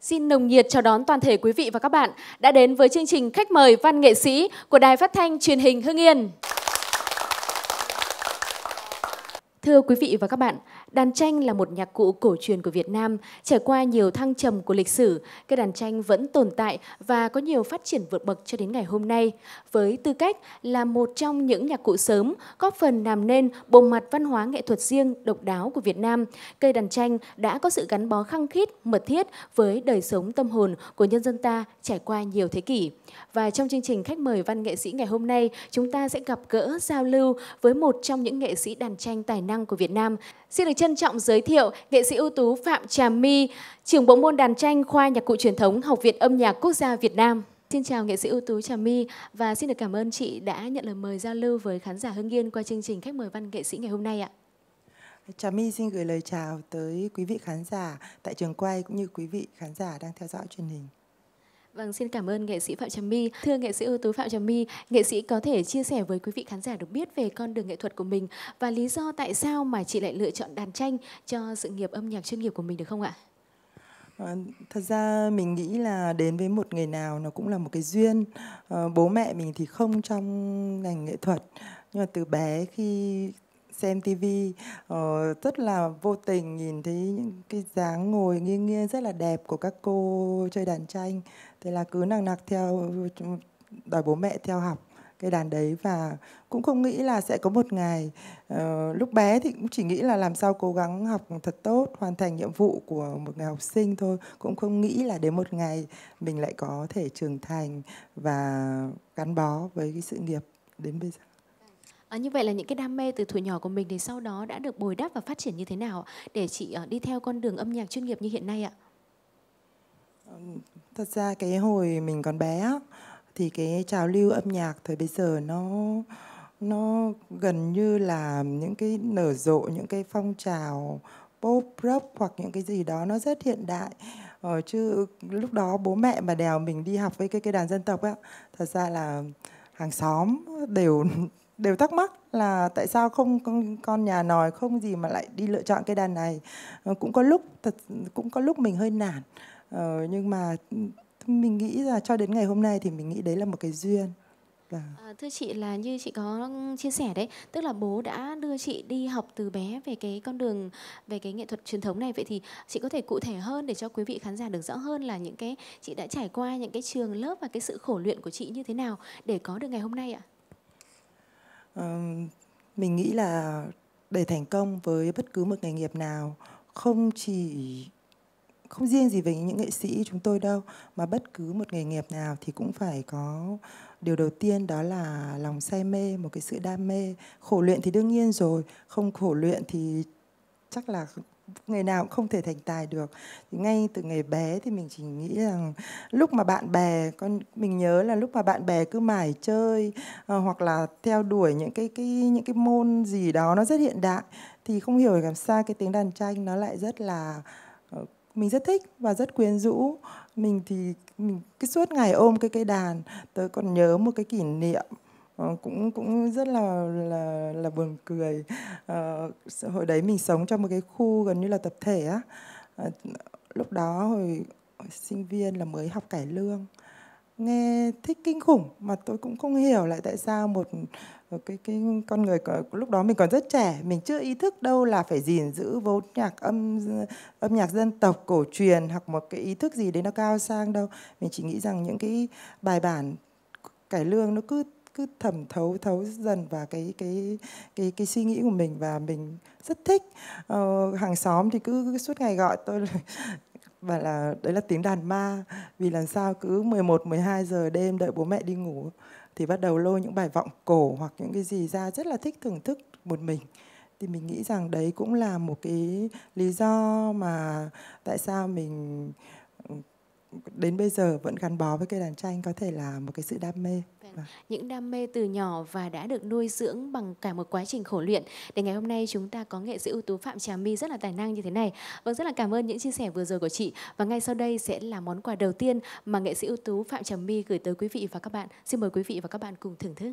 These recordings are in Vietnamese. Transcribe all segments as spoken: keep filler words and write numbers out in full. Xin nồng nhiệt chào đón toàn thể quý vị và các bạn đã đến với chương trình Khách mời văn nghệ sĩ của Đài Phát thanh Truyền hình Hưng Yên. Thưa quý vị và các bạn, đàn tranh là một nhạc cụ cổ truyền của Việt Nam. Trải qua nhiều thăng trầm của lịch sử, cái đàn tranh vẫn tồn tại và có nhiều phát triển vượt bậc cho đến ngày hôm nay. Với tư cách là một trong những nhạc cụ sớm, góp phần làm nên bộ mặt văn hóa nghệ thuật riêng độc đáo của Việt Nam, cây đàn tranh đã có sự gắn bó khăng khít, mật thiết với đời sống tâm hồn của nhân dân ta trải qua nhiều thế kỷ. Và trong chương trình Khách mời văn nghệ sĩ ngày hôm nay, chúng ta sẽ gặp gỡ, giao lưu với một trong những nghệ sĩ đàn tranh tài năng của Việt Nam. Xin được trân trọng giới thiệu nghệ sĩ ưu tú Phạm Trà My, trưởng bộ môn đàn tranh khoa nhạc cụ truyền thống Học viện Âm nhạc Quốc gia Việt Nam. Xin chào nghệ sĩ ưu tú Trà My và xin được cảm ơn chị đã nhận lời mời giao lưu với khán giả Hưng Yên qua chương trình Khách mời văn nghệ sĩ ngày hôm nay ạ. Trà My xin gửi lời chào tới quý vị khán giả tại trường quay cũng như quý vị khán giả đang theo dõi truyền hình. Vâng, xin cảm ơn nghệ sĩ Phạm Trà My. Thưa nghệ sĩ ưu tú Phạm Trà My, nghệ sĩ có thể chia sẻ với quý vị khán giả được biết về con đường nghệ thuật của mình và lý do tại sao mà chị lại lựa chọn đàn tranh cho sự nghiệp âm nhạc chuyên nghiệp của mình được không ạ? À, thật ra mình nghĩ là đến với một nghề nào nó cũng là một cái duyên. À, bố mẹ mình thì không trong ngành nghệ thuật, nhưng mà từ bé khi xem tivi uh, rất là vô tình nhìn thấy những cái dáng ngồi nghiêng nghiêng rất là đẹp của các cô chơi đàn tranh. Thế là cứ nằng nặc theo, đòi bố mẹ theo học cái đàn đấy và cũng không nghĩ là sẽ có một ngày. Uh, lúc bé thì cũng chỉ nghĩ là làm sao cố gắng học thật tốt, hoàn thành nhiệm vụ của một người học sinh thôi. Cũng không nghĩ là đến một ngày mình lại có thể trưởng thành và gắn bó với cái sự nghiệp đến bây giờ. À, như vậy là những cái đam mê từ thuở nhỏ của mình thì sau đó đã được bồi đắp và phát triển như thế nào để chị uh, đi theo con đường âm nhạc chuyên nghiệp như hiện nay ạ? Thật ra cái hồi mình còn bé á, thì cái trào lưu âm nhạc thời bây giờ nó nó gần như là những cái nở rộ, những cái phong trào pop, rock hoặc những cái gì đó nó rất hiện đại. Ờ, chứ lúc đó bố mẹ mà đèo mình đi học với cái, cái đàn dân tộc á, thật ra là hàng xóm đều... đều thắc mắc là tại sao không con nhà nòi không gì mà lại đi lựa chọn cái đàn này. Cũng có lúc thật cũng có lúc mình hơi nản, ờ, nhưng mà mình nghĩ là cho đến ngày hôm nay thì mình nghĩ đấy là một cái duyên. Và... À, thưa chị, là như chị có chia sẻ đấy, tức là bố đã đưa chị đi học từ bé về cái con đường về cái nghệ thuật truyền thống này. Vậy thì chị có thể cụ thể hơn để cho quý vị khán giả được rõ hơn là những cái chị đã trải qua những cái trường lớp và cái sự khổ luyện của chị như thế nào để có được ngày hôm nay ạ? Uh, mình nghĩ là để thành công với bất cứ một nghề nghiệp nào, không chỉ không riêng gì với những nghệ sĩ chúng tôi đâu, mà bất cứ một nghề nghiệp nào thì cũng phải có điều đầu tiên đó là lòng say mê, một cái sự đam mê. Khổ luyện thì đương nhiên rồi, không khổ luyện thì chắc là nghề nào cũng không thể thành tài được. Thì ngay từ ngày bé thì mình chỉ nghĩ rằng lúc mà bạn bè con mình nhớ là lúc mà bạn bè cứ mải chơi à, hoặc là theo đuổi những cái cái những cái môn gì đó nó rất hiện đại thì không hiểu làm sao cái tiếng đàn tranh nó lại rất là uh, mình rất thích và rất quyến rũ. Mình thì mình cứ suốt ngày ôm cái cây đàn. Tôi còn nhớ một cái kỷ niệm cũng cũng rất là là, là buồn cười. À, hồi đấy mình sống trong một cái khu gần như là tập thể á. À, lúc đó hồi, hồi sinh viên là mới học cải lương, nghe thích kinh khủng mà tôi cũng không hiểu lại tại sao một cái cái con người có, lúc đó mình còn rất trẻ, mình chưa ý thức đâu là phải gìn giữ vốn nhạc âm âm nhạc dân tộc cổ truyền hoặc một cái ý thức gì đấy nó cao sang đâu. Mình chỉ nghĩ rằng những cái bài bản cải lương nó cứ cứ thẩm thấu thấu dần vào cái cái cái cái suy nghĩ của mình và mình rất thích. Ờ, hàng xóm thì cứ, cứ suốt ngày gọi tôi và là đấy là tiếng đàn ma, vì làm sao cứ mười một mười hai giờ đêm đợi bố mẹ đi ngủ thì bắt đầu lôi những bài vọng cổ hoặc những cái gì ra, rất là thích thưởng thức một mình. Thì mình nghĩ rằng đấy cũng là một cái lý do mà tại sao mình đến bây giờ vẫn gắn bó với cây đàn tranh, có thể là một cái sự đam mê. Những đam mê từ nhỏ và đã được nuôi dưỡng bằng cả một quá trình khổ luyện để ngày hôm nay chúng ta có nghệ sĩ ưu tú Phạm Trà My rất là tài năng như thế này. Vâng, rất là cảm ơn những chia sẻ vừa rồi của chị. Và ngay sau đây sẽ là món quà đầu tiên mà nghệ sĩ ưu tú Phạm Trà My gửi tới quý vị và các bạn. Xin mời quý vị và các bạn cùng thưởng thức.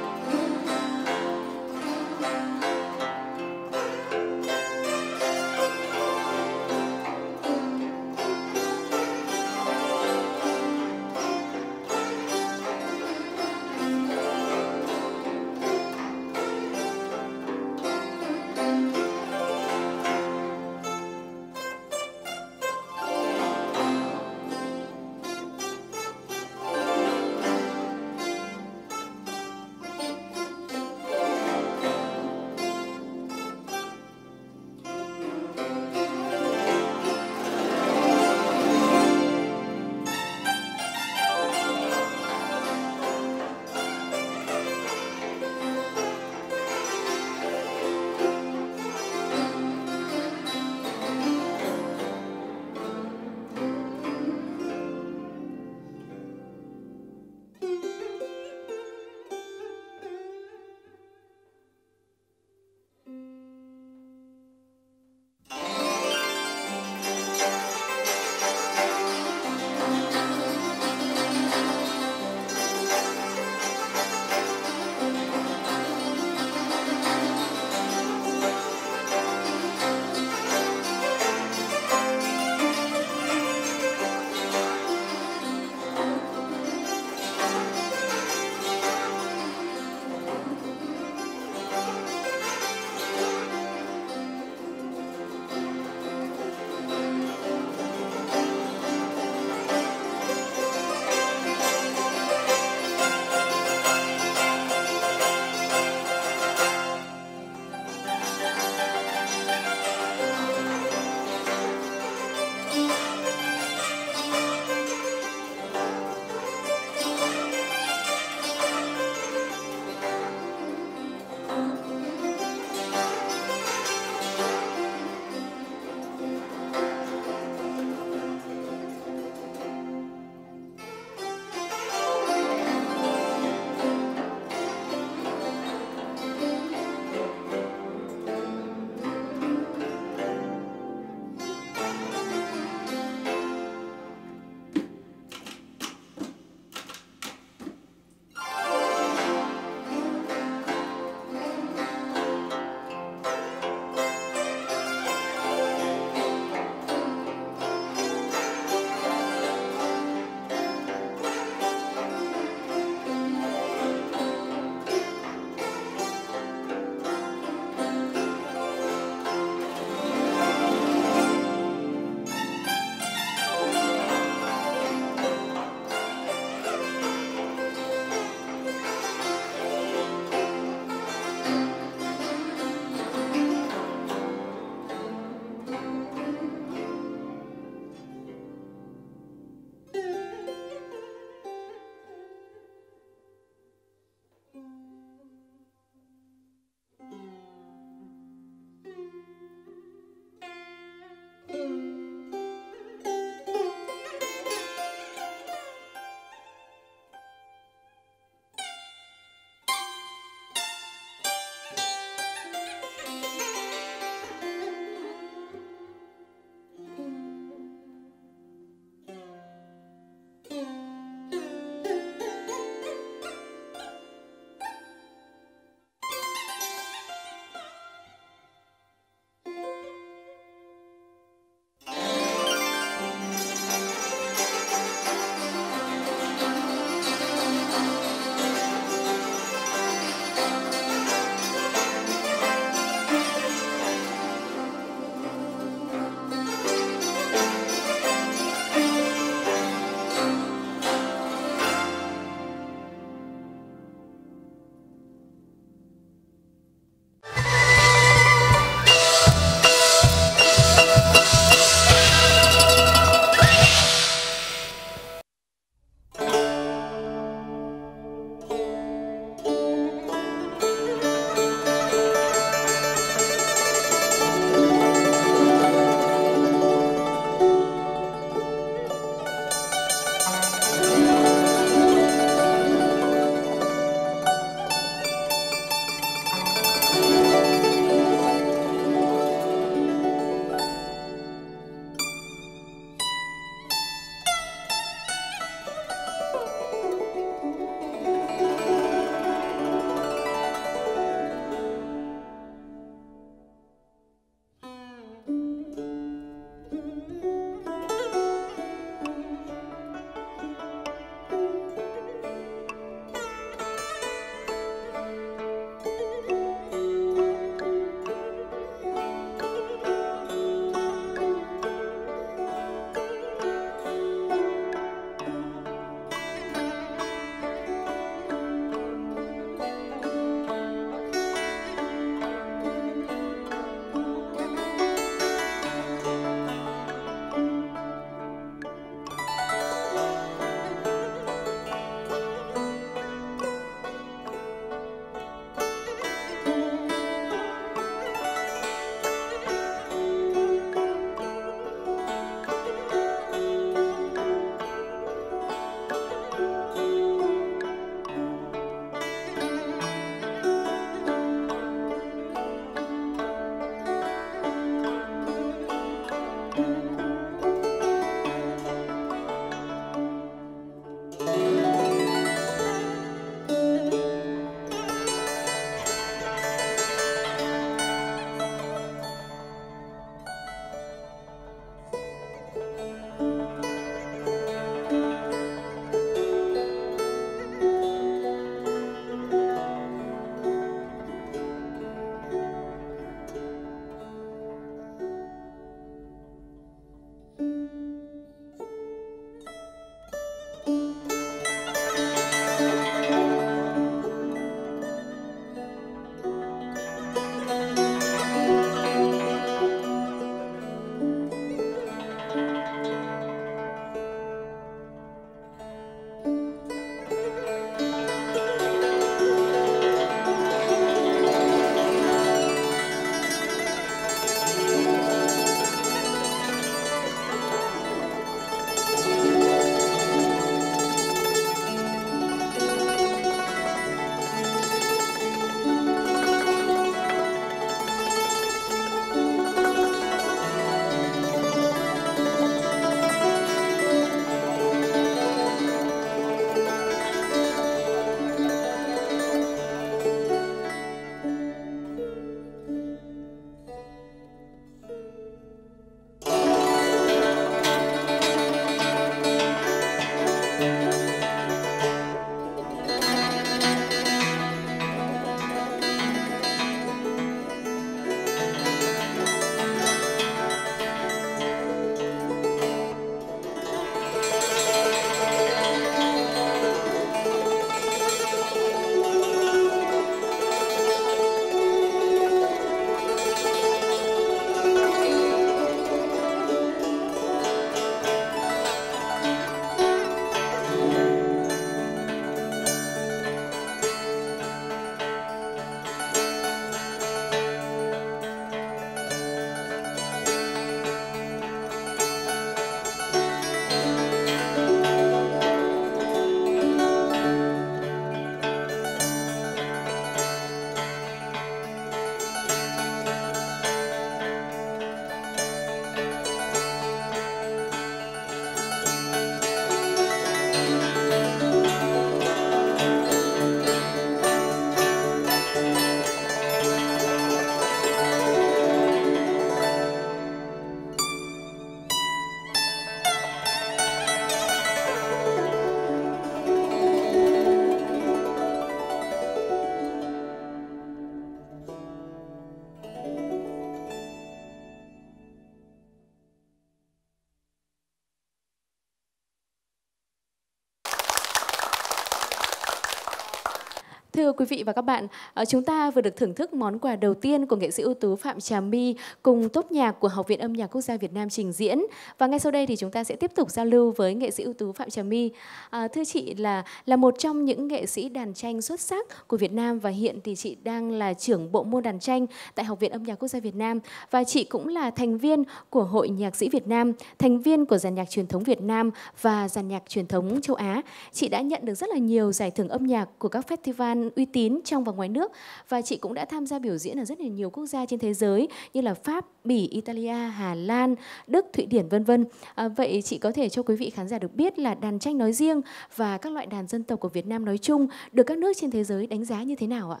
Thưa quý vị và các bạn, chúng ta vừa được thưởng thức món quà đầu tiên của nghệ sĩ ưu tú Phạm Trà My cùng tốp nhạc của Học viện Âm nhạc Quốc gia Việt Nam trình diễn. Và ngay sau đây thì chúng ta sẽ tiếp tục giao lưu với nghệ sĩ ưu tú Phạm Trà My. À, thưa chị là là một trong những nghệ sĩ đàn tranh xuất sắc của Việt Nam và hiện thì chị đang là trưởng bộ môn đàn tranh tại Học viện Âm nhạc Quốc gia Việt Nam, và chị cũng là thành viên của Hội Nhạc sĩ Việt Nam, thành viên của dàn nhạc truyền thống Việt Nam và dàn nhạc truyền thống châu Á. Chị đã nhận được rất là nhiều giải thưởng âm nhạc của các festival uy tín trong và ngoài nước, và chị cũng đã tham gia biểu diễn ở rất là nhiều quốc gia trên thế giới như là Pháp, Bỉ, Italia, Hà Lan, Đức, Thụy Điển, vân vân. À, vậy chị có thể cho quý vị khán giả được biết là đàn tranh nói riêng và các loại đàn dân tộc của Việt Nam nói chung được các nước trên thế giới đánh giá như thế nào ạ?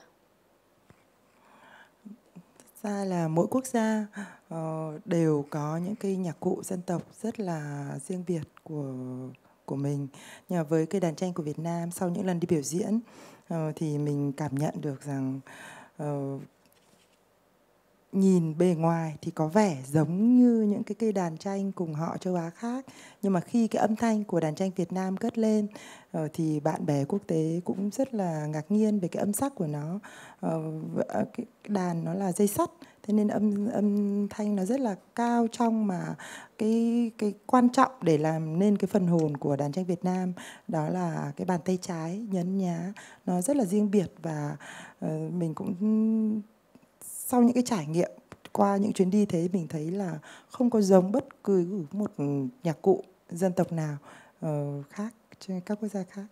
Ra là mỗi quốc gia uh, đều có những cái nhạc cụ dân tộc rất là riêng biệt của của mình. Nhờ với cái đàn tranh của Việt Nam, sau những lần đi biểu diễn Uh, thì mình cảm nhận được rằng uh, nhìn bề ngoài thì có vẻ giống như những cái cây đàn tranh cùng họ châu Á khác, nhưng mà khi cái âm thanh của đàn tranh Việt Nam cất lên uh, thì bạn bè quốc tế cũng rất là ngạc nhiên về cái âm sắc của nó. Uh, cái đàn nó là dây sắt, thế nên âm âm thanh nó rất là cao trong, mà cái cái quan trọng để làm nên cái phần hồn của đàn tranh Việt Nam đó là cái bàn tay trái nhấn nhá, nó rất là riêng biệt. Và uh, mình cũng sau những cái trải nghiệm qua những chuyến đi thế, mình thấy là không có giống bất cứ một nhạc cụ dân tộc nào uh, khác trên các quốc gia khác.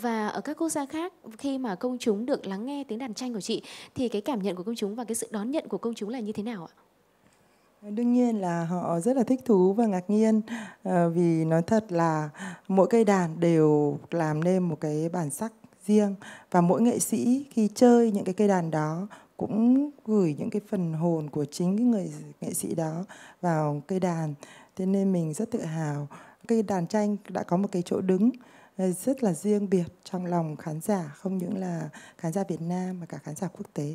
Và ở các quốc gia khác, khi mà công chúng được lắng nghe tiếng đàn tranh của chị thì cái cảm nhận của công chúng và cái sự đón nhận của công chúng là như thế nào ạ? Đương nhiên là họ rất là thích thú và ngạc nhiên, vì nói thật là mỗi cây đàn đều làm nên một cái bản sắc riêng, và mỗi nghệ sĩ khi chơi những cái cây đàn đó cũng gửi những cái phần hồn của chính cái người nghệ sĩ đó vào cây đàn. Thế nên mình rất tự hào cây đàn tranh đã có một cái chỗ đứng rất là riêng biệt trong lòng khán giả, không những là khán giả Việt Nam mà cả khán giả quốc tế.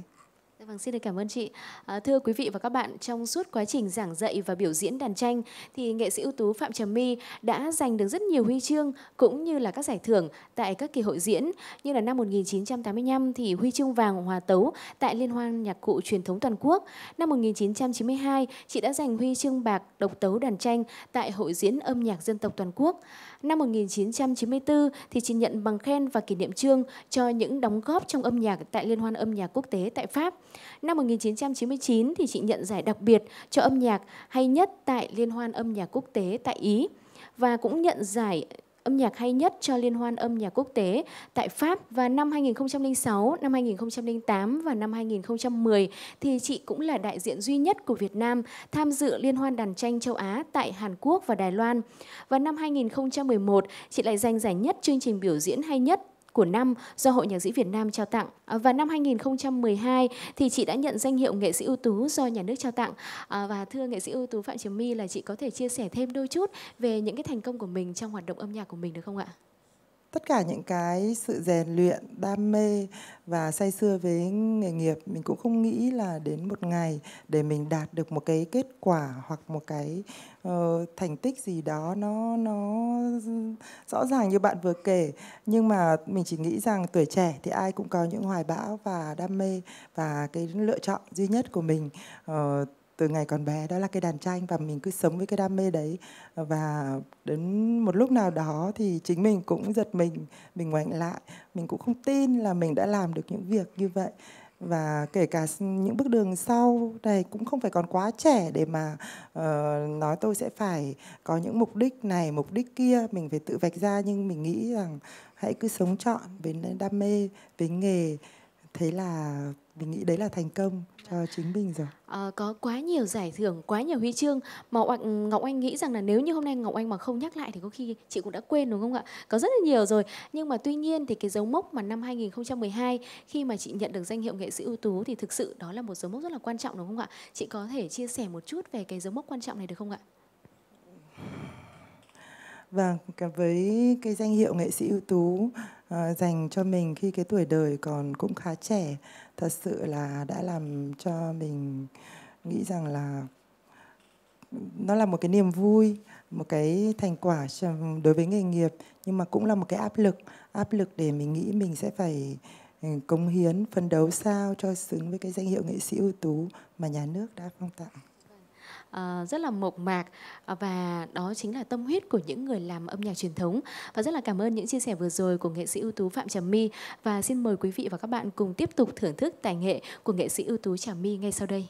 Vâng, xin được cảm ơn chị. À, thưa quý vị và các bạn, trong suốt quá trình giảng dạy và biểu diễn đàn tranh thì nghệ sĩ ưu tú Phạm Trà My đã giành được rất nhiều huy chương cũng như là các giải thưởng tại các kỳ hội diễn, như là năm một nghìn chín trăm tám mươi lăm thì huy chương vàng hòa tấu tại Liên hoan nhạc cụ truyền thống toàn quốc. Năm một nghìn chín trăm chín mươi hai chị đã giành huy chương bạc độc tấu đàn tranh tại Hội diễn âm nhạc dân tộc toàn quốc. Năm một nghìn chín trăm chín mươi tư thì chị nhận bằng khen và kỷ niệm chương cho những đóng góp trong âm nhạc tại Liên hoan âm nhạc quốc tế tại Pháp. Năm một nghìn chín trăm chín mươi chín thì chị nhận giải đặc biệt cho âm nhạc hay nhất tại Liên hoan âm nhạc quốc tế tại Ý, và cũng nhận giải âm nhạc hay nhất cho Liên hoan âm nhạc quốc tế tại Pháp. Và năm hai nghìn không trăm lẻ sáu, năm hai nghìn không trăm lẻ tám và năm hai nghìn không trăm mười thì chị cũng là đại diện duy nhất của Việt Nam tham dự Liên hoan đàn tranh châu Á tại Hàn Quốc và Đài Loan. Và năm hai nghìn không trăm mười một chị lại giành giải nhất chương trình biểu diễn hay nhất của năm do Hội Nhạc sĩ Việt Nam trao tặng. Và năm hai nghìn không trăm mười hai thì chị đã nhận danh hiệu nghệ sĩ ưu tú do nhà nước trao tặng. Và thưa nghệ sĩ ưu tú Phạm Trà My, là chị có thể chia sẻ thêm đôi chút về những cái thành công của mình trong hoạt động âm nhạc của mình được không ạ? Tất cả những cái sự rèn luyện, đam mê và say sưa với nghề nghiệp, mình cũng không nghĩ là đến một ngày để mình đạt được một cái kết quả hoặc một cái uh, thành tích gì đó nó nó rõ ràng như bạn vừa kể. Nhưng mà mình chỉ nghĩ rằng tuổi trẻ thì ai cũng có những hoài bão và đam mê, và cái lựa chọn duy nhất của mình uh, từ ngày còn bé đó là cái đàn tranh, và mình cứ sống với cái đam mê đấy. Và đến một lúc nào đó thì chính mình cũng giật mình, mình ngoảnh lại, mình cũng không tin là mình đã làm được những việc như vậy. Và kể cả những bước đường sau này cũng không phải còn quá trẻ để mà uh, nói tôi sẽ phải có những mục đích này, mục đích kia, mình phải tự vạch ra. Nhưng mình nghĩ rằng hãy cứ sống trọn với đam mê, với nghề, thế là mình nghĩ đấy là thành công cho chính mình rồi. À, có quá nhiều giải thưởng, quá nhiều huy chương mà Ngọc Anh nghĩ rằng là nếu như hôm nay Ngọc Anh mà không nhắc lại thì có khi chị cũng đã quên, đúng không ạ? Có rất là nhiều rồi. Nhưng mà tuy nhiên thì cái dấu mốc mà năm hai nghìn không trăm mười hai khi mà chị nhận được danh hiệu nghệ sĩ ưu tú thì thực sự đó là một dấu mốc rất là quan trọng, đúng không ạ? Chị có thể chia sẻ một chút về cái dấu mốc quan trọng này được không ạ? Vâng, với cái danh hiệu nghệ sĩ ưu tú uh, dành cho mình khi cái tuổi đời còn cũng khá trẻ, thật sự là đã làm cho mình nghĩ rằng là nó là một cái niềm vui, một cái thành quả đối với nghề nghiệp, nhưng mà cũng là một cái áp lực, áp lực để mình nghĩ mình sẽ phải cống hiến, phấn đấu sao cho xứng với cái danh hiệu nghệ sĩ ưu tú mà nhà nước đã phong tặng. À, rất là mộc mạc và đó chính là tâm huyết của những người làm âm nhạc truyền thống. Và rất là cảm ơn những chia sẻ vừa rồi của nghệ sĩ ưu tú Phạm Trà My. Và xin mời quý vị và các bạn cùng tiếp tục thưởng thức tài nghệ của nghệ sĩ ưu tú Trà My ngay sau đây.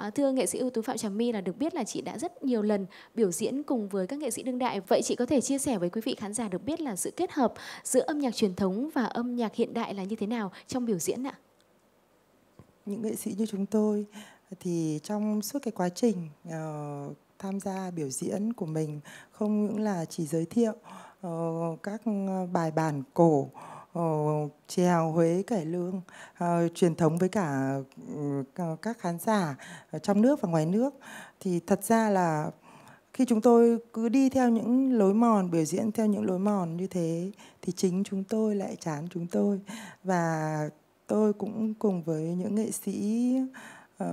À, thưa nghệ sĩ ưu tú Phạm Trà My, là được biết là chị đã rất nhiều lần biểu diễn cùng với các nghệ sĩ đương đại. Vậy chị có thể chia sẻ với quý vị khán giả được biết là sự kết hợp giữa âm nhạc truyền thống và âm nhạc hiện đại là như thế nào trong biểu diễn ạ? Những nghệ sĩ như chúng tôi thì trong suốt cái quá trình uh, tham gia biểu diễn của mình, không những là chỉ giới thiệu uh, các bài bản cổ, Uh, trèo Huế, cải lương uh, truyền thống với cả uh, các khán giả uh, trong nước và ngoài nước, thì thật ra là khi chúng tôi cứ đi theo những lối mòn, biểu diễn theo những lối mòn như thế thì chính chúng tôi lại chán chúng tôi. Và tôi cũng cùng với những nghệ sĩ uh,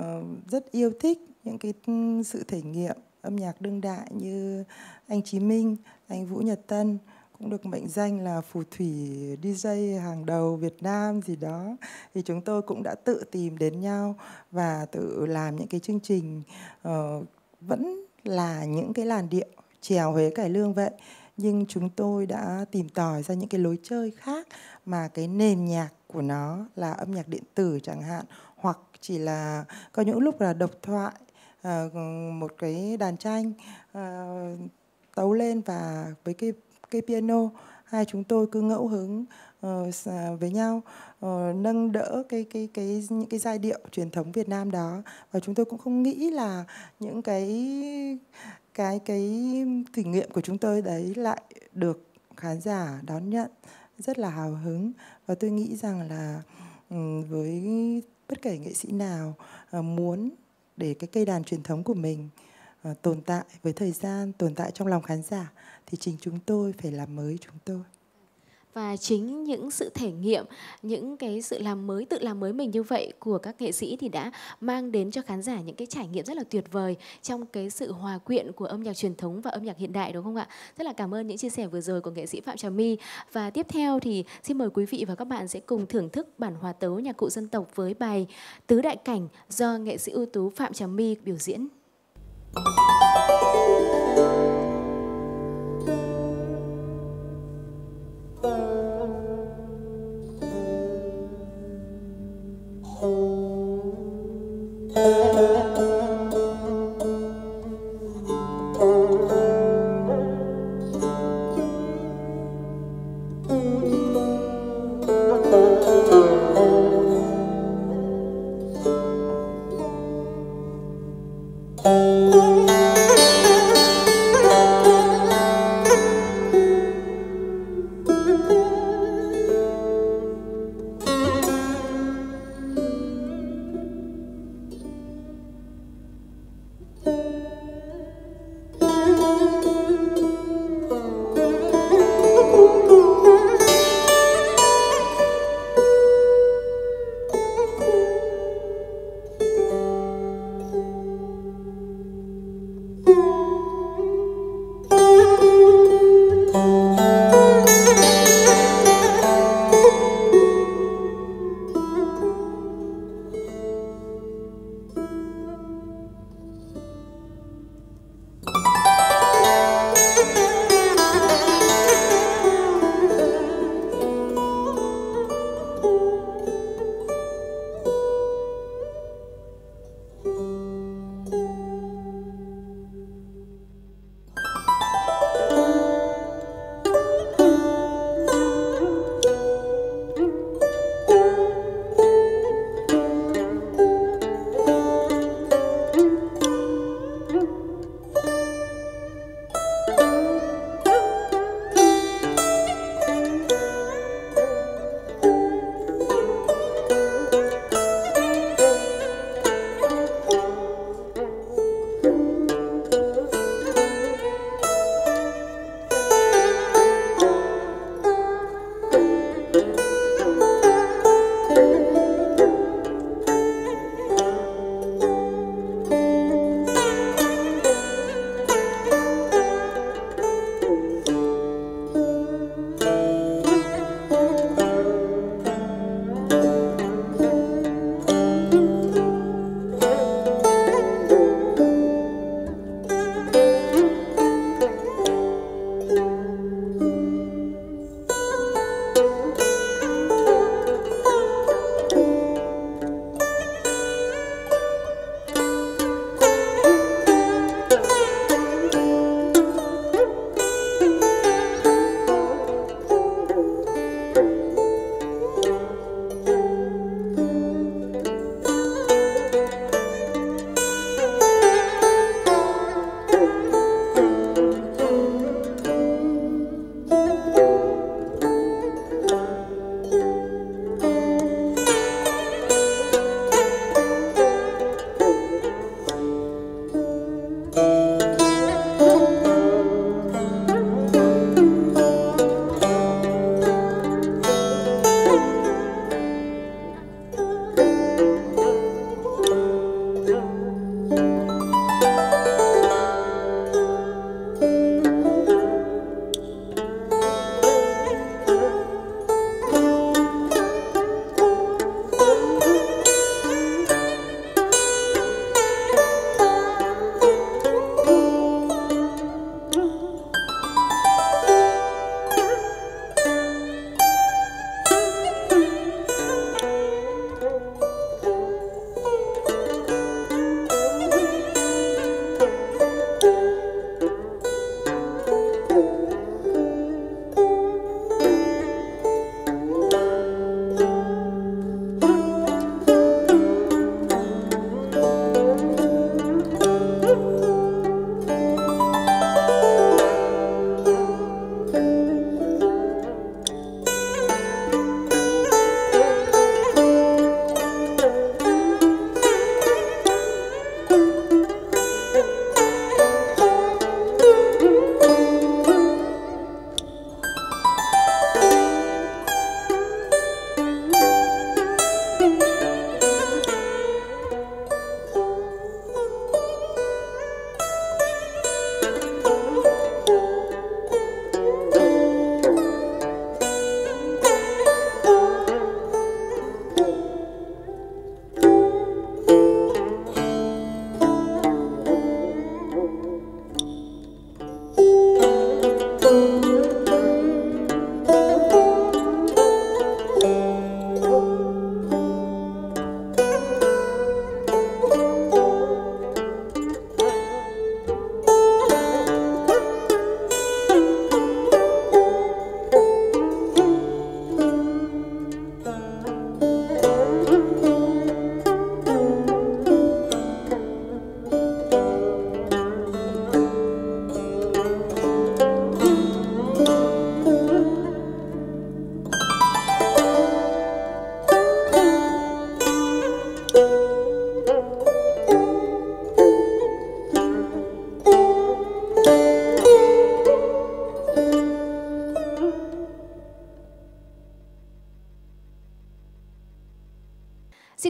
rất yêu thích những cái sự thể nghiệm âm nhạc đương đại như anh Chí Minh, anh Vũ Nhật Tân, cũng được mệnh danh là phù thủy đi jây hàng đầu Việt Nam gì đó, thì chúng tôi cũng đã tự tìm đến nhau và tự làm những cái chương trình uh, vẫn là những cái làn điệu chèo Huế, cải lương vậy, nhưng chúng tôi đã tìm tòi ra những cái lối chơi khác mà cái nền nhạc của nó là âm nhạc điện tử chẳng hạn, hoặc chỉ là có những lúc là độc thoại, uh, một cái đàn tranh uh, tấu lên và với cái cây piano, hai chúng tôi cứ ngẫu hứng uh, với nhau, uh, nâng đỡ cái cái cái những cái giai điệu truyền thống Việt Nam đó. Và chúng tôi cũng không nghĩ là những cái cái cái thử nghiệm của chúng tôi đấy lại được khán giả đón nhận rất là hào hứng. Và tôi nghĩ rằng là um, với bất kể nghệ sĩ nào uh, muốn để cái cây đàn truyền thống của mình uh, tồn tại với thời gian, tồn tại trong lòng khán giả, thì chính chúng tôi phải làm mới chúng tôi. Và chính những sự thể nghiệm, những cái sự làm mới, tự làm mới mình như vậy của các nghệ sĩ thì đã mang đến cho khán giả những cái trải nghiệm rất là tuyệt vời trong cái sự hòa quyện của âm nhạc truyền thống và âm nhạc hiện đại, đúng không ạ? Rất là cảm ơn những chia sẻ vừa rồi của nghệ sĩ Phạm Trà My. Và tiếp theo thì xin mời quý vị và các bạn sẽ cùng thưởng thức bản hòa tấu nhạc cụ dân tộc với bài Tứ Đại Cảnh do nghệ sĩ ưu tú Phạm Trà My biểu diễn. Thank you.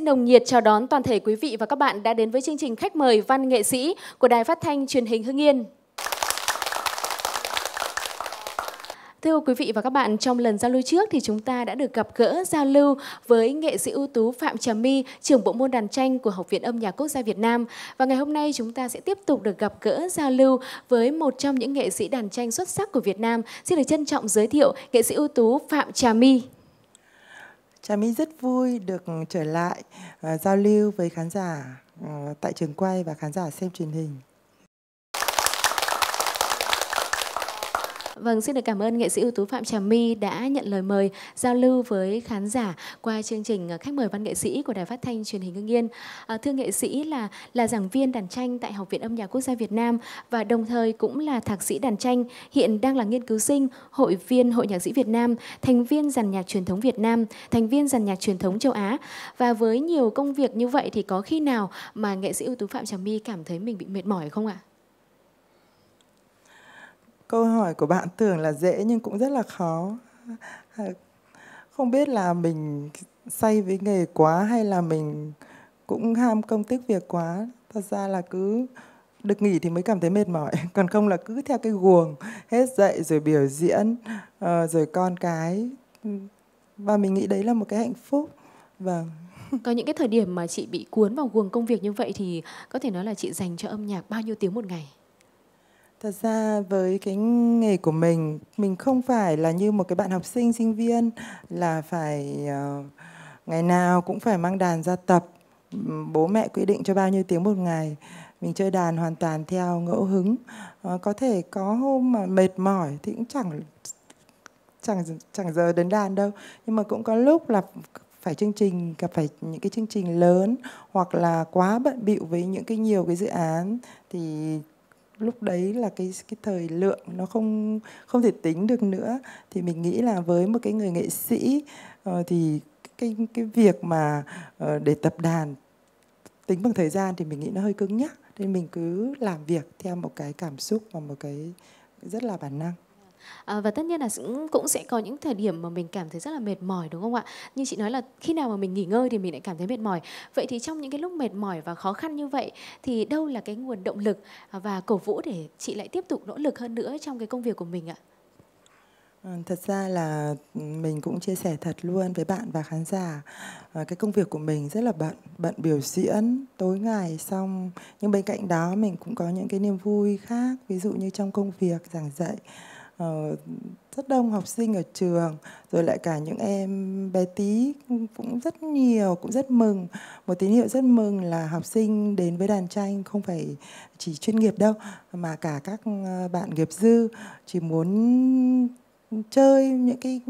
Nồng nhiệt chào đón toàn thể quý vị và các bạn đã đến với chương trình khách mời văn nghệ sĩ của Đài Phát thanh Truyền hình Hưng Yên. Thưa quý vị và các bạn, trong lần giao lưu trước thì chúng ta đã được gặp gỡ giao lưu với nghệ sĩ ưu tú Phạm Trà My, trưởng bộ môn đàn tranh của Học viện Âm nhạc Quốc gia Việt Nam. Và ngày hôm nay chúng ta sẽ tiếp tục được gặp gỡ giao lưu với một trong những nghệ sĩ đàn tranh xuất sắc của Việt Nam. Xin được trân trọng giới thiệu nghệ sĩ ưu tú Phạm Trà My. Trà My rất vui được trở lại uh, giao lưu với khán giả uh, tại trường quay và khán giả xem truyền hình. Vâng, xin được cảm ơn nghệ sĩ ưu tú Phạm Trà My đã nhận lời mời giao lưu với khán giả qua chương trình khách mời văn nghệ sĩ của Đài Phát thanh Truyền hình Hưng Yên. À, thưa nghệ sĩ là là giảng viên đàn tranh tại Học viện Âm nhạc Quốc gia Việt Nam và đồng thời cũng là thạc sĩ đàn tranh, hiện đang là nghiên cứu sinh, hội viên Hội Nhạc sĩ Việt Nam, thành viên dàn nhạc truyền thống Việt Nam, thành viên dàn nhạc truyền thống châu Á. Và với nhiều công việc như vậy thì có khi nào mà nghệ sĩ ưu tú Phạm Trà My cảm thấy mình bị mệt mỏi không ạ? Câu hỏi của bạn tưởng là dễ nhưng cũng rất là khó. Không biết là mình say với nghề quá hay là mình cũng ham công tiếc việc quá. Thật ra là cứ được nghỉ thì mới cảm thấy mệt mỏi. Còn không là cứ theo cái guồng, hết dậy rồi biểu diễn, rồi con cái. Và mình nghĩ đấy là một cái hạnh phúc. Và có những cái thời điểm mà chị bị cuốn vào guồng công việc như vậy thì có thể nói là chị dành cho âm nhạc bao nhiêu tiếng một ngày? Thật ra với cái nghề của mình, mình không phải là như một cái bạn học sinh, sinh viên là phải uh, ngày nào cũng phải mang đàn ra tập. Bố mẹ quy định cho bao nhiêu tiếng một ngày. Mình chơi đàn hoàn toàn theo ngẫu hứng. Uh, có thể có hôm mà mệt mỏi thì cũng chẳng chẳng chẳng giờ đến đàn đâu. Nhưng mà cũng có lúc là phải chương trình gặp phải những cái chương trình lớn hoặc là quá bận bịu với những cái nhiều cái dự án, thì lúc đấy là cái cái thời lượng nó không không thể tính được nữa. Thì mình nghĩ là với một cái người nghệ sĩ uh, thì cái cái việc mà uh, để tập đàn tính bằng thời gian thì mình nghĩ nó hơi cứng nhắc, nên mình cứ làm việc theo một cái cảm xúc và một cái rất là bản năng. À, và tất nhiên là cũng, cũng sẽ có những thời điểm mà mình cảm thấy rất là mệt mỏi, đúng không ạ? Như chị nói là khi nào mà mình nghỉ ngơi thì mình lại cảm thấy mệt mỏi. Vậy thì trong những cái lúc mệt mỏi và khó khăn như vậy thì đâu là cái nguồn động lực và cổ vũ để chị lại tiếp tục nỗ lực hơn nữa trong cái công việc của mình ạ? Thật ra là mình cũng chia sẻ thật luôn với bạn và khán giả, cái công việc của mình rất là bận, bận biểu diễn tối ngày xong. Nhưng bên cạnh đó mình cũng có những cái niềm vui khác, ví dụ như trong công việc giảng dạy rất đông học sinh ở trường, rồi lại cả những em bé tí cũng rất nhiều, cũng rất mừng. Một tín hiệu rất mừng là học sinh đến với đàn tranh không phải chỉ chuyên nghiệp đâu, mà cả các bạn nghiệp dư chỉ muốn chơi những cái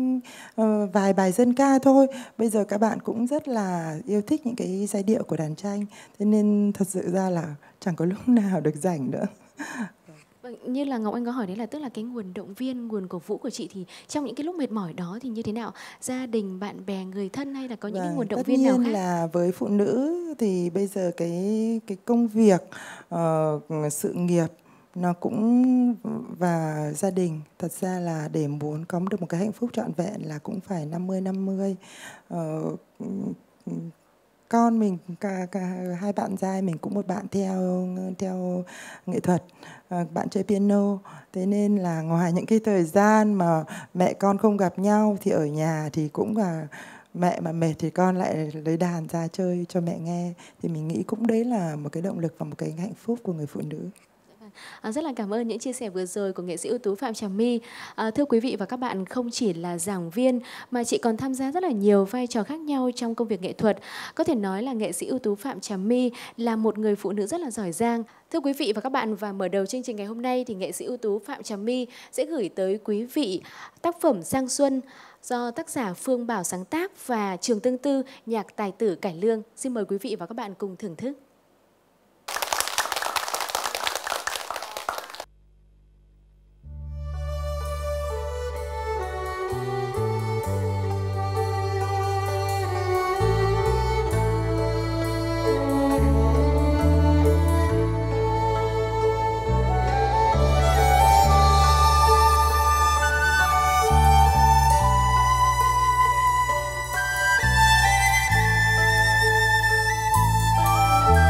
uh, vài bài dân ca thôi. Bây giờ các bạn cũng rất là yêu thích những cái giai điệu của đàn tranh. Thế nên thật sự ra là chẳng có lúc nào được rảnh nữa. Như là Ngọc Anh có hỏi đấy là tức là cái nguồn động viên, nguồn cổ vũ của chị thì trong những cái lúc mệt mỏi đó thì như thế nào? Gia đình, bạn bè, người thân hay là có những và cái nguồn động viên nào khác? Tất nhiên là với phụ nữ thì bây giờ cái, cái công việc, uh, sự nghiệp nó cũng và gia đình, thật ra là để muốn có được một cái hạnh phúc trọn vẹn là cũng phải năm mươi năm mươi. Ờ, con mình, cả, cả hai bạn trai mình, cũng một bạn theo theo nghệ thuật, bạn chơi piano. Thế nên là ngoài những cái thời gian mà mẹ con không gặp nhau thì ở nhà thì cũng là mẹ mà mệt thì con lại lấy đàn ra chơi cho mẹ nghe. Thì mình nghĩ cũng đấy là một cái động lực và một cái hạnh phúc của người phụ nữ. À, rất là cảm ơn những chia sẻ vừa rồi của nghệ sĩ ưu tú Phạm Trà My. À, thưa quý vị và các bạn, không chỉ là giảng viên mà chị còn tham gia rất là nhiều vai trò khác nhau trong công việc nghệ thuật. Có thể nói là nghệ sĩ ưu tú Phạm Trà My là một người phụ nữ rất là giỏi giang. Thưa quý vị và các bạn, và mở đầu chương trình ngày hôm nay thì nghệ sĩ ưu tú Phạm Trà My sẽ gửi tới quý vị tác phẩm Giang Xuân do tác giả Phương Bảo sáng tác và Trường Tương Tư nhạc tài tử cải lương. Xin mời quý vị và các bạn cùng thưởng thức. Thank you.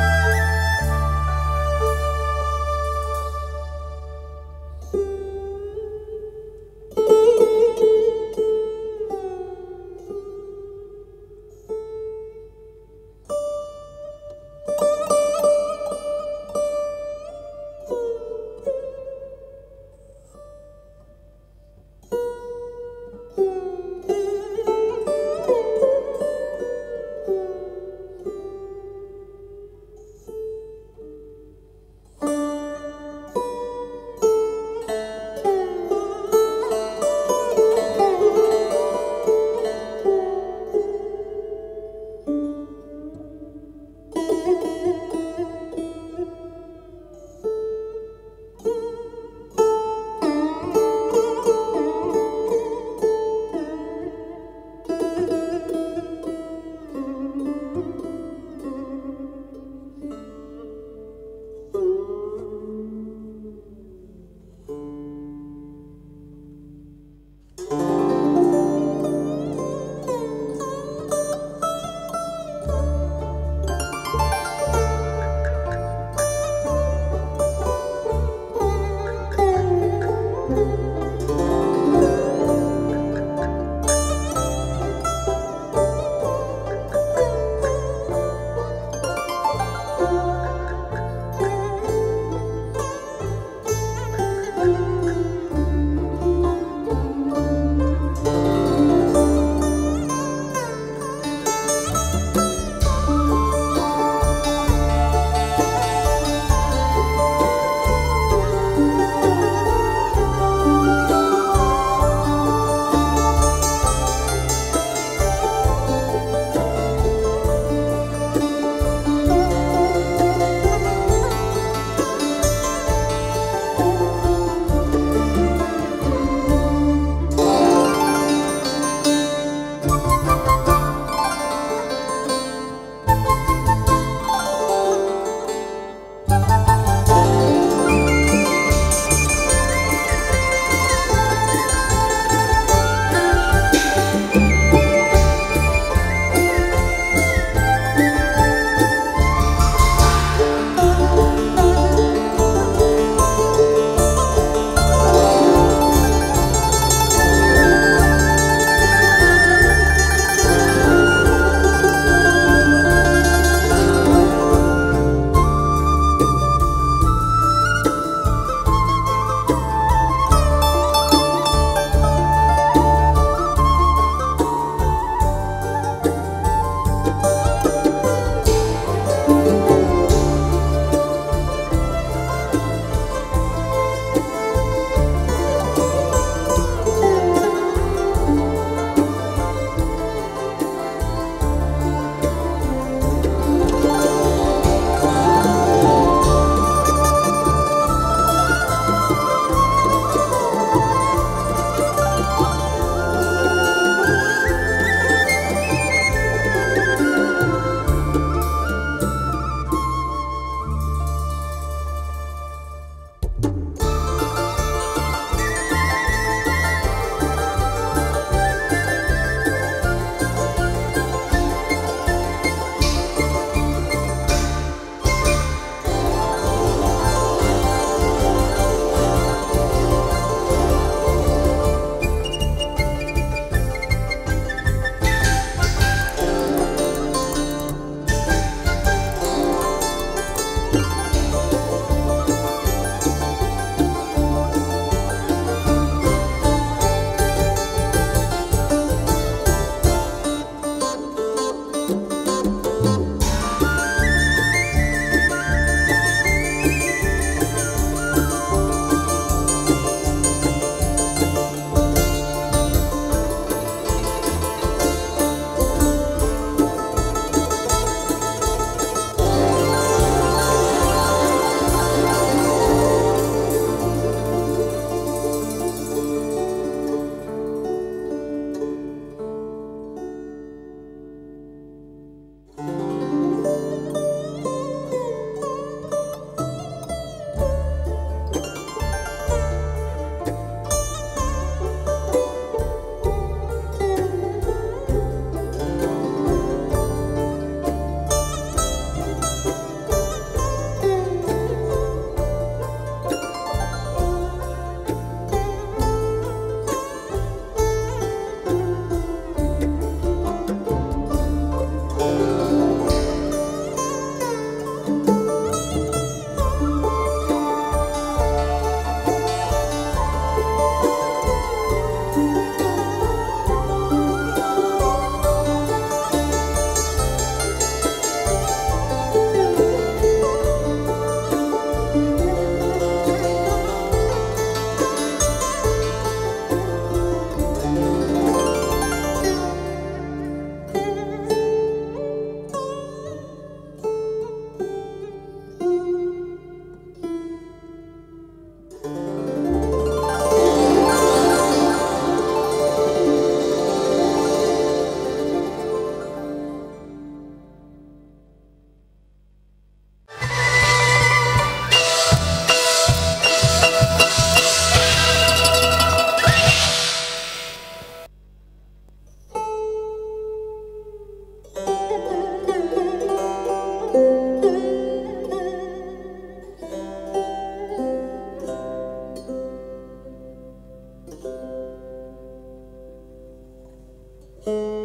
Oh.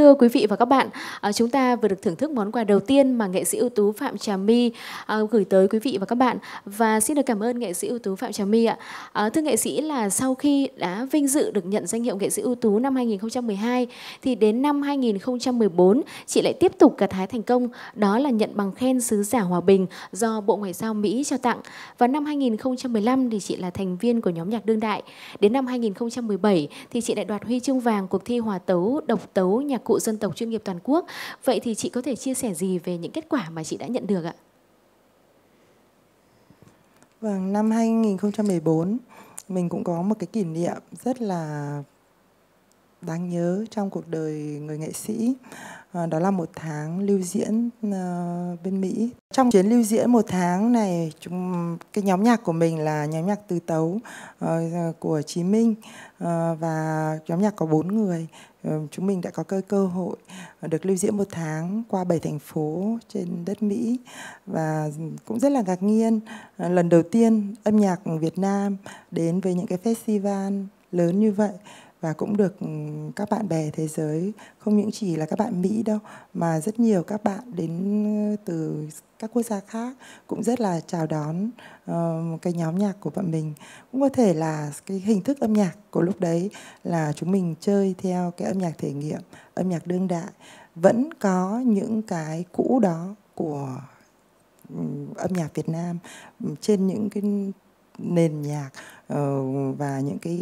Thưa quý vị và các bạn, chúng ta vừa được thưởng thức món quà đầu tiên mà nghệ sĩ ưu tú Phạm Trà My gửi tới quý vị và các bạn. Và xin được cảm ơn nghệ sĩ ưu tú Phạm Trà My ạ. Thưa nghệ sĩ, là sau khi đã vinh dự được nhận danh hiệu nghệ sĩ ưu tú năm hai nghìn không trăm mười hai, thì đến năm hai nghìn không trăm mười bốn, chị lại tiếp tục gặt hái thành công, đó là nhận bằng khen sứ giả hòa bình do Bộ Ngoại giao Mỹ trao tặng. Và năm hai nghìn không trăm mười lăm thì chị là thành viên của nhóm nhạc đương đại. Đến năm hai nghìn không trăm mười bảy thì chị lại đoạt huy chương vàng cuộc thi hòa tấu, độc tấu, nhạc cụ dân tộc chuyên nghiệp toàn quốc. Vậy thì chị có thể chia sẻ gì về những kết quả mà chị đã nhận được ạ? Vâng, năm hai nghìn không trăm mười bốn mình cũng có một cái kỷ niệm rất là đáng nhớ trong cuộc đời người nghệ sĩ. Đó là một tháng lưu diễn bên Mỹ. Trong chuyến lưu diễn một tháng này, chúng, cái nhóm nhạc của mình là nhóm nhạc tứ tấu của Chí Minh, và nhóm nhạc có bốn người. Chúng mình đã có cơ cơ hội được lưu diễn một tháng qua bảy thành phố trên đất Mỹ. Và cũng rất là ngạc nhiên, lần đầu tiên âm nhạc Việt Nam đến với những cái festival lớn như vậy, và cũng được các bạn bè thế giới, không những chỉ là các bạn Mỹ đâu, mà rất nhiều các bạn đến từ các quốc gia khác cũng rất là chào đón uh, cái nhóm nhạc của bọn mình. Cũng có thể là cái hình thức âm nhạc của lúc đấy là chúng mình chơi theo cái âm nhạc thể nghiệm, âm nhạc đương đại, vẫn có những cái cũ đó của um, âm nhạc Việt Nam trên những cái nền nhạc và những cái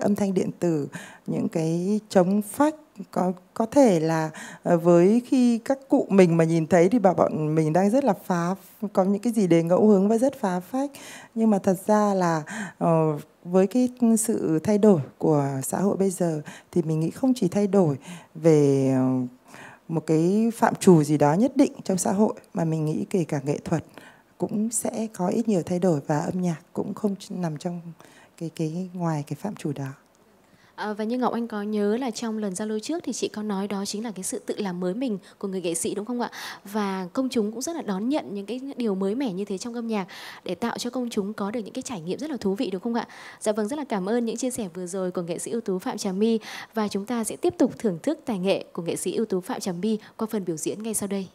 âm thanh điện tử, những cái trống phách. Có, có thể là với khi các cụ mình mà nhìn thấy thì bảo bọn mình đang rất là phá, có những cái gì để ngẫu hứng và rất phá phách. Nhưng mà thật ra là với cái sự thay đổi của xã hội bây giờ thì mình nghĩ không chỉ thay đổi về một cái phạm trù gì đó nhất định trong xã hội, mà mình nghĩ kể cả nghệ thuật cũng sẽ có ít nhiều thay đổi, và âm nhạc cũng không nằm trong cái cái ngoài cái phạm trù đó. À, và như Ngọc Anh có nhớ là trong lần giao lưu trước thì chị có nói đó chính là cái sự tự làm mới mình của người nghệ sĩ, đúng không ạ? Và công chúng cũng rất là đón nhận những cái điều mới mẻ như thế trong âm nhạc, để tạo cho công chúng có được những cái trải nghiệm rất là thú vị, đúng không ạ? Dạ vâng, rất là cảm ơn những chia sẻ vừa rồi của nghệ sĩ ưu tú Phạm Trà My. Và chúng ta sẽ tiếp tục thưởng thức tài nghệ của nghệ sĩ ưu tú Phạm Trà My qua phần biểu diễn ngay sau đây.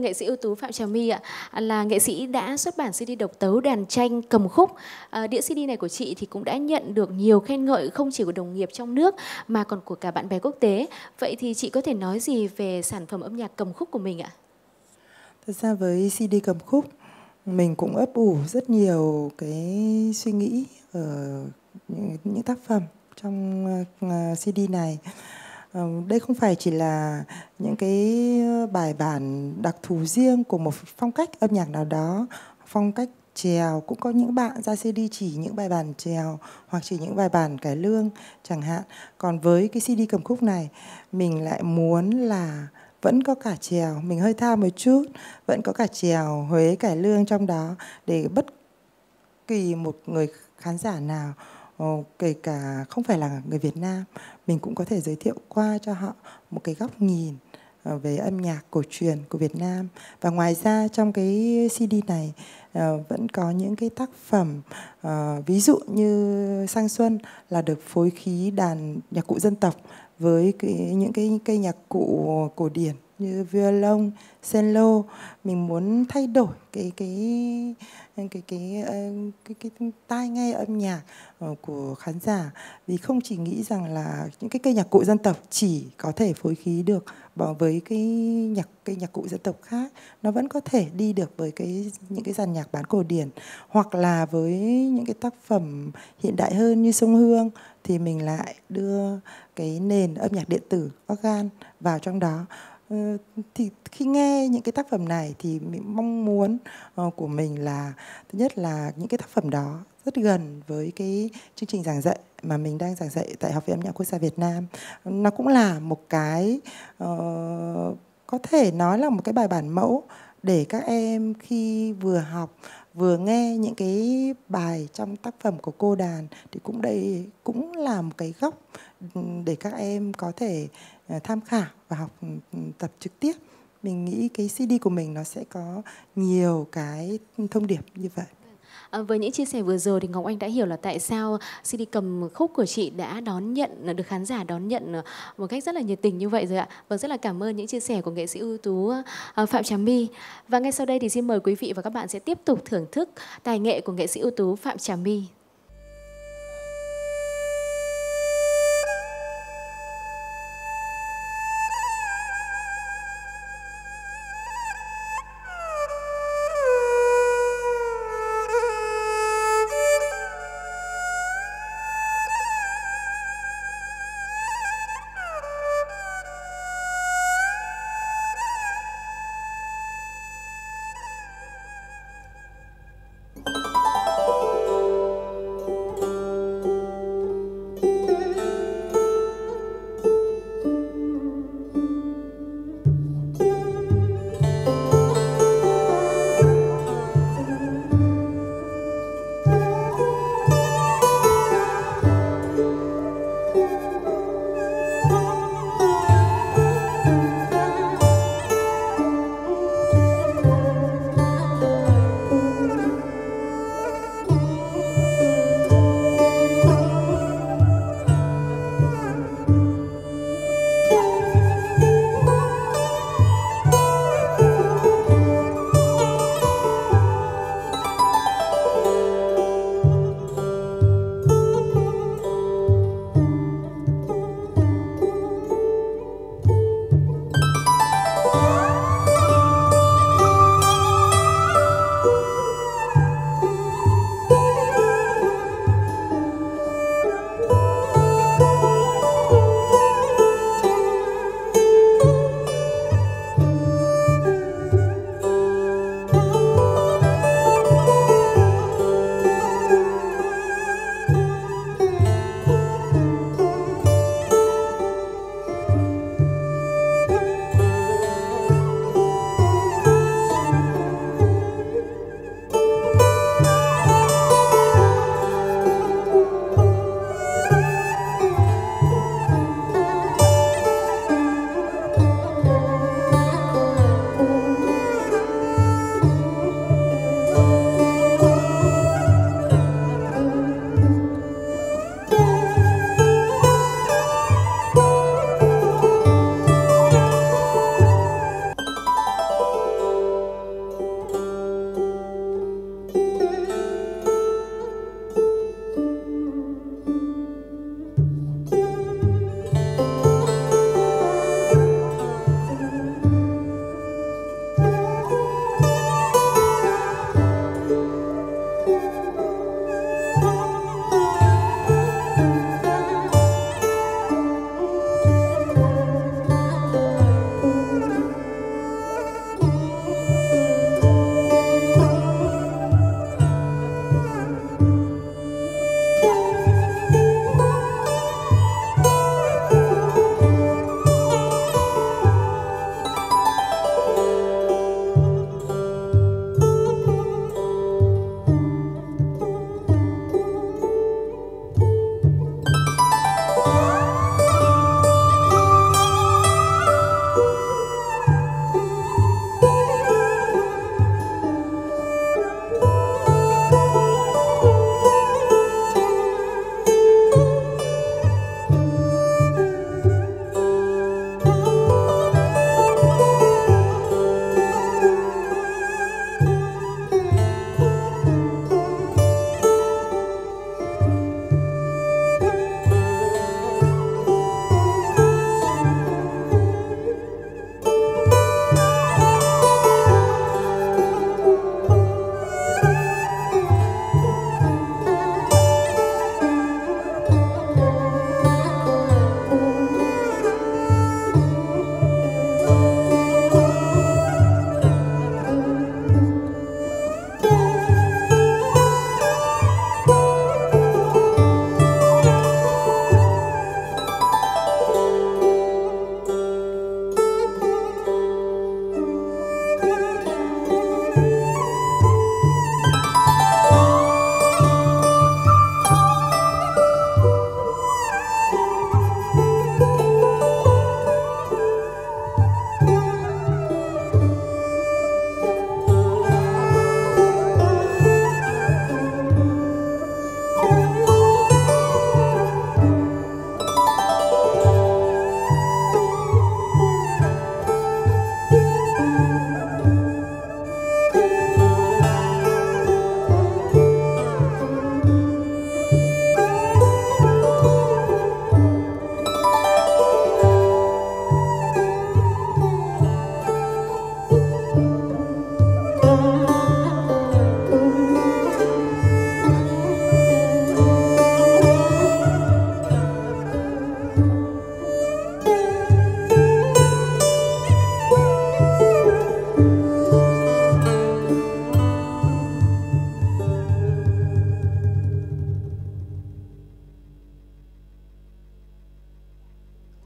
Nghệ sĩ ưu tú Phạm Trà My ạ, là nghệ sĩ đã xuất bản xê đê độc tấu đàn tranh cầm khúc. À, đĩa xê đê này của chị thì cũng đã nhận được nhiều khen ngợi không chỉ của đồng nghiệp trong nước mà còn của cả bạn bè quốc tế. Vậy thì chị có thể nói gì về sản phẩm âm nhạc cầm khúc của mình ạ? Thật ra với xê đê cầm khúc, mình cũng ấp ủ rất nhiều cái suy nghĩ ở những tác phẩm trong xê đê này. Đây không phải chỉ là những cái bài bản đặc thù riêng của một phong cách âm nhạc nào đó, phong cách chèo, cũng có những bạn ra xê đê chỉ những bài bản chèo hoặc chỉ những bài bản cải lương chẳng hạn. Còn với cái xê đê cầm khúc này, mình lại muốn là vẫn có cả chèo, mình hơi tha một chút, vẫn có cả chèo Huế cải lương trong đó để bất kỳ một người khán giả nào, kể cả không phải là người Việt Nam, mình cũng có thể giới thiệu qua cho họ một cái góc nhìn về âm nhạc cổ truyền của Việt Nam. Và ngoài ra trong cái xê đê này vẫn có những cái tác phẩm, ví dụ như Sang Xuân là được phối khí đàn nhạc cụ dân tộc với cái, những cái cây nhạc cụ cổ điển như violon, cello. Mình muốn thay đổi cái cái cái cái cái, cái, cái, cái tai nghe âm nhạc của khán giả, vì không chỉ nghĩ rằng là những cái cây nhạc cụ dân tộc chỉ có thể phối khí được với cái nhạc cây nhạc cụ dân tộc khác, nó vẫn có thể đi được với cái những cái dàn nhạc bán cổ điển, hoặc là với những cái tác phẩm hiện đại hơn như Sông Hương thì mình lại đưa cái nền âm nhạc điện tử organ vào trong đó. Thì khi nghe những cái tác phẩm này thì mình mong muốn của mình là thứ nhất là những cái tác phẩm đó rất gần với cái chương trình giảng dạy mà mình đang giảng dạy tại Học viện Âm nhạc Quốc gia Việt Nam. Nó cũng là một cái uh, có thể nói là một cái bài bản mẫu để các em khi vừa học vừa nghe những cái bài trong tác phẩm của cô đàn thì cũng đây cũng là một cái góc để các em có thể tham khảo và học tập trực tiếp. Mình nghĩ cái xê đê của mình nó sẽ có nhiều cái thông điệp như vậy. À, với những chia sẻ vừa rồi thì Ngọc Anh đã hiểu là tại sao xê đê cầm khúc của chị đã đón nhận, được khán giả đón nhận một cách rất là nhiệt tình như vậy rồi ạ. Vâng, rất là cảm ơn những chia sẻ của nghệ sĩ ưu tú Phạm Trà My. Và ngay sau đây thì xin mời quý vị và các bạn sẽ tiếp tục thưởng thức tài nghệ của nghệ sĩ ưu tú Phạm Trà My.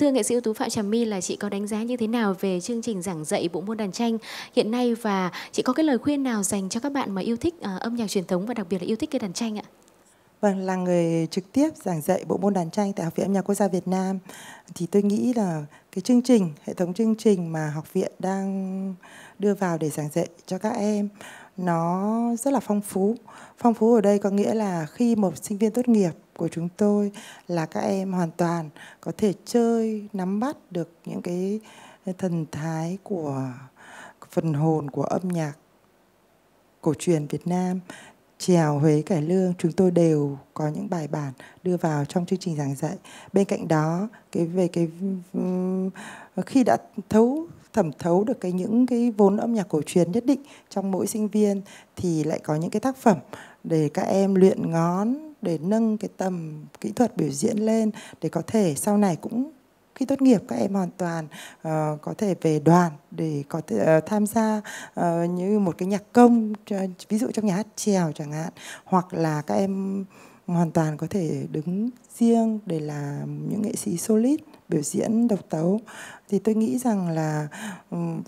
Thưa nghệ sĩ ưu tú Phạm Trà My, là chị có đánh giá như thế nào về chương trình giảng dạy bộ môn đàn tranh hiện nay, và chị có cái lời khuyên nào dành cho các bạn mà yêu thích uh, âm nhạc truyền thống và đặc biệt là yêu thích cái đàn tranh ạ? Vâng, là người trực tiếp giảng dạy bộ môn đàn tranh tại Học viện Âm nhạc Quốc gia Việt Nam thì tôi nghĩ là cái chương trình, hệ thống chương trình mà học viện đang đưa vào để giảng dạy cho các em nó rất là phong phú. Phong phú ở đây có nghĩa là khi một sinh viên tốt nghiệp của chúng tôi là các em hoàn toàn có thể chơi, nắm bắt được những cái thần thái của phần hồn của âm nhạc cổ truyền Việt Nam, chèo, Huế, cải lương, chúng tôi đều có những bài bản đưa vào trong chương trình giảng dạy. Bên cạnh đó, cái về cái khi đã thấu thẩm thấu được cái những cái vốn âm nhạc cổ truyền nhất định trong mỗi sinh viên thì lại có những cái tác phẩm để các em luyện ngón, để nâng cái tầm kỹ thuật biểu diễn lên, để có thể sau này cũng khi tốt nghiệp các em hoàn toàn uh, có thể về đoàn để có thể uh, tham gia uh, như một cái nhạc công, ví dụ trong nhà hát chèo chẳng hạn, hoặc là các em hoàn toàn có thể đứng riêng để làm những nghệ sĩ solist, biểu diễn độc tấu. Thì tôi nghĩ rằng là um,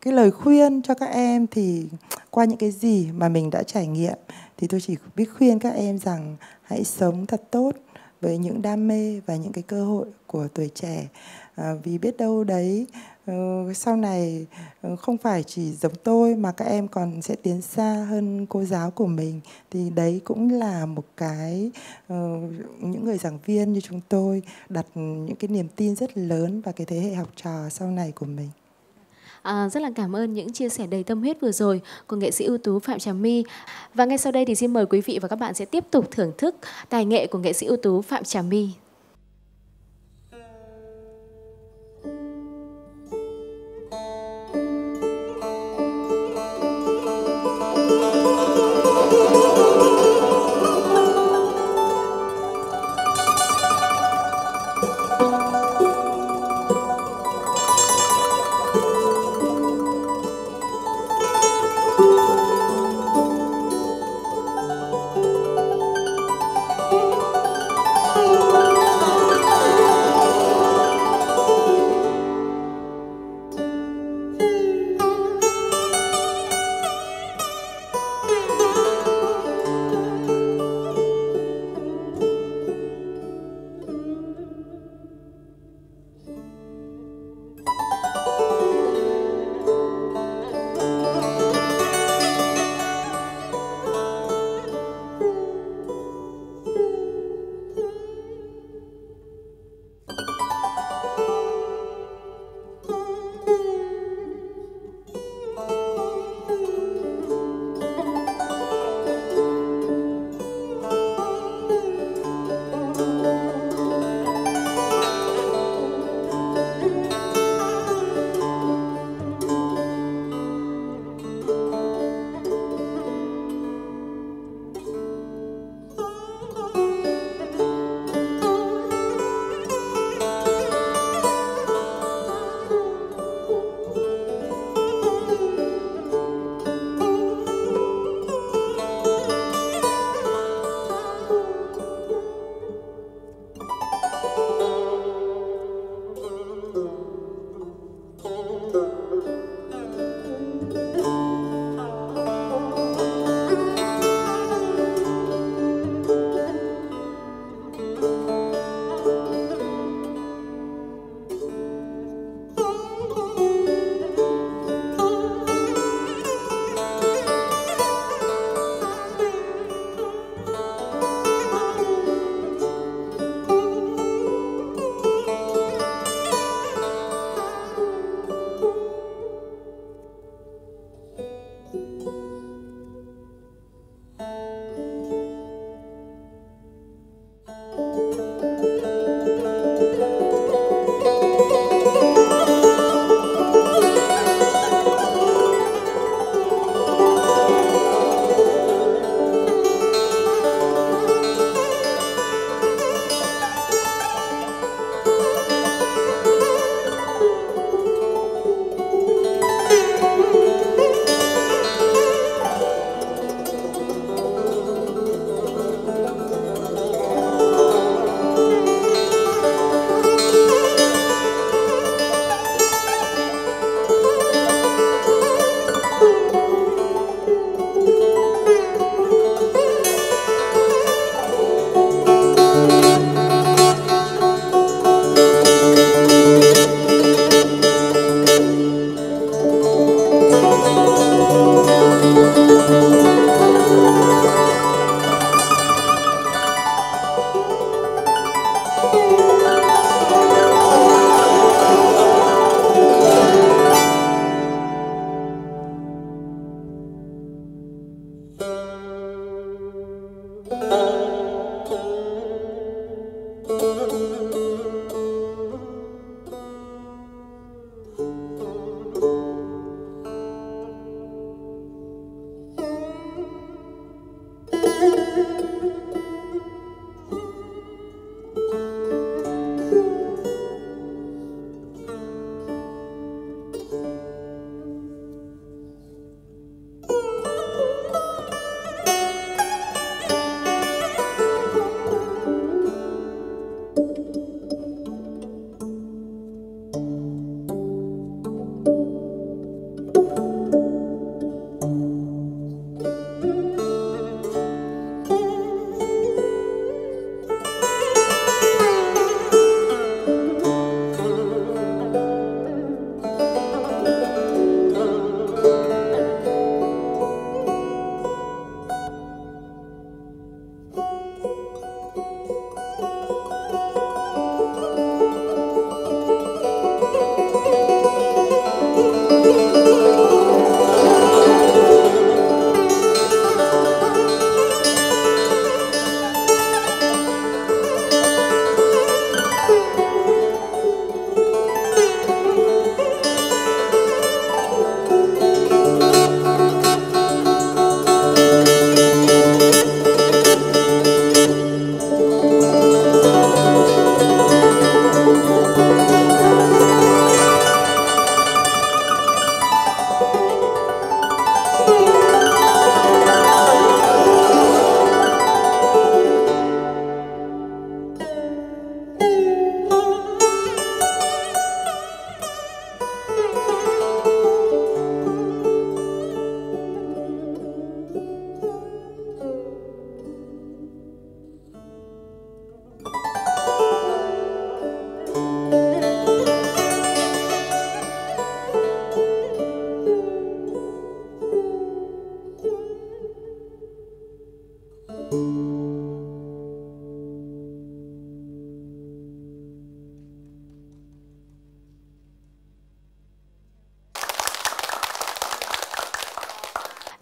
cái lời khuyên cho các em thì qua những cái gì mà mình đã trải nghiệm thì tôi chỉ biết khuyên các em rằng hãy sống thật tốt với những đam mê và những cái cơ hội của tuổi trẻ, à, vì biết đâu đấy uh, sau này uh, không phải chỉ giống tôi mà các em còn sẽ tiến xa hơn cô giáo của mình. Thì đấy cũng là một cái uh, những người giảng viên như chúng tôi đặt những cái niềm tin rất lớn vào cái thế hệ học trò sau này của mình. À, rất là cảm ơn những chia sẻ đầy tâm huyết vừa rồi của nghệ sĩ ưu tú Phạm Trà My. Và ngay sau đây thì xin mời quý vị và các bạn sẽ tiếp tục thưởng thức tài nghệ của nghệ sĩ ưu tú Phạm Trà My. Thank you.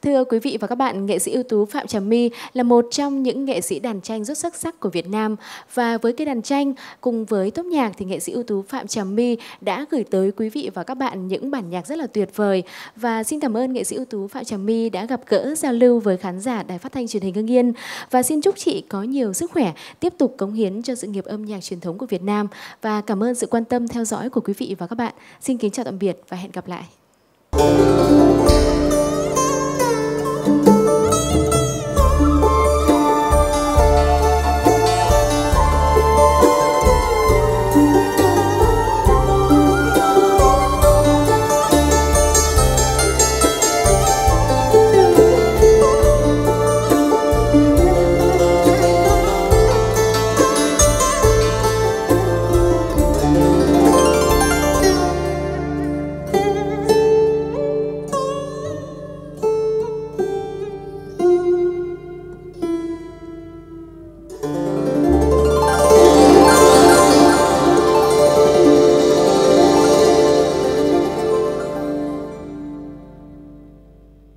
Thưa quý vị và các bạn, nghệ sĩ ưu tú Phạm Trà My là một trong những nghệ sĩ đàn tranh rất xuất sắc của Việt Nam. Và với cái đàn tranh cùng với tốp nhạc thì nghệ sĩ ưu tú Phạm Trà My đã gửi tới quý vị và các bạn những bản nhạc rất là tuyệt vời. Và xin cảm ơn nghệ sĩ ưu tú Phạm Trà My đã gặp gỡ giao lưu với khán giả Đài Phát thanh Truyền hình Hưng Yên. Và xin chúc chị có nhiều sức khỏe, tiếp tục cống hiến cho sự nghiệp âm nhạc truyền thống của Việt Nam. Và cảm ơn sự quan tâm theo dõi của quý vị và các bạn. Xin kính chào tạm biệt và hẹn gặp lại. Thank you.